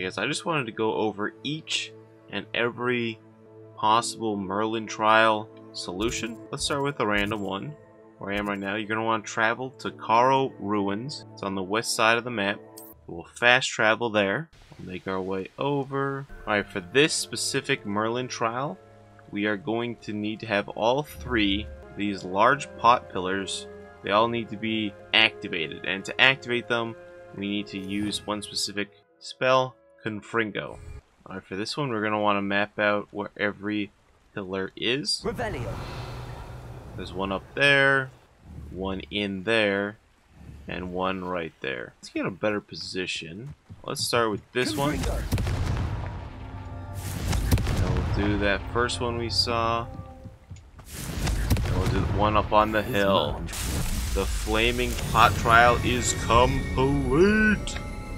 I just wanted to go over each and every possible Merlin trial solution. Let's start with a random one. Where I am right now, you're going to want to travel to Korrow Ruins. It's on the west side of the map. We'll fast travel there. We'll make our way over. Alright, for this specific Merlin trial, we are going to need to have all three of these large pot pillars. They all need to be activated, and to activate them, we need to use one specific spell, Confringo. Alright, for this one, we're going to want to map out where every pillar is. Revelio. There's one up there, one in there, and one right there. Let's get a better position. Let's start with this one. And we'll do that first one we saw. And we'll do the one up on the hill. The flaming pot trial is complete!